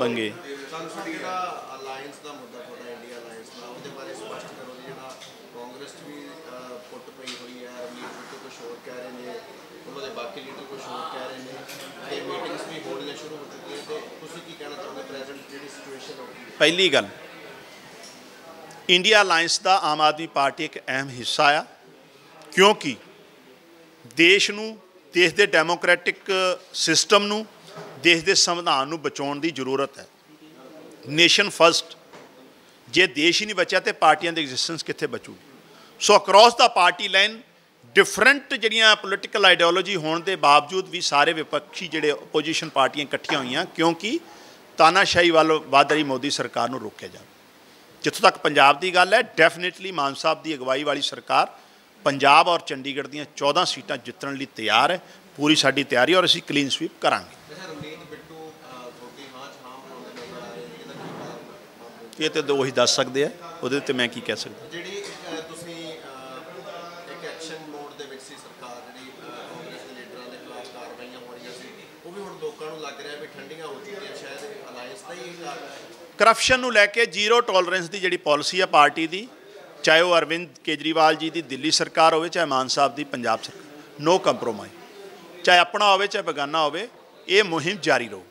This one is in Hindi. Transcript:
ਮੰਗੇ। पहली गल इंडिया अलायंस का आम आदमी पार्टी एक अहम हिस्सा आ, क्योंकि देश नूं देश दे डेमोक्रेटिक सिस्टम नूं देश दे संविधान नूं बचाउण दी जरूरत है। नेशन फर्स्ट, जे देश ही नहीं बचा तो पार्टियां दी एग्जिस्टेंस कित्थे बचूगी। So across the party line different जिहड़ियां पोलिटिकल आइडियोलॉजी होने के बावजूद भी सारे विपक्षी जिहड़े ओपोजिशन पार्टियां इकट्ठियां हुई, क्योंकि तानाशाही वाल वध रही मोदी सरकार नूं रोकिया जाए। जिथों तक पंजाब की गल है, डेफिनेटली मान साहब की अगवाई वाली सरकार पंजाब और चंडीगढ़ दी 14 सीटां जितने लिए तैयार है। पूरी साड़ी तैयारी और असीं क्लीन स्वीप करांगे। ये तो दो ही दस सकते हैं, उहदे ते मैं की कह सकता। करप्शन नूं लैके जीरो टॉलरेंस की जिहड़ी पॉलिसी है पार्टी की, चाहे वह अरविंद केजरीवाल जी की दिल्ली सरकार हो, चाहे मान साहब की पंजाब सरकार, नो कंप्रोमाइज़, चाहे अपना हो चाहे बेगाना हो, मुहिम जारी रहो।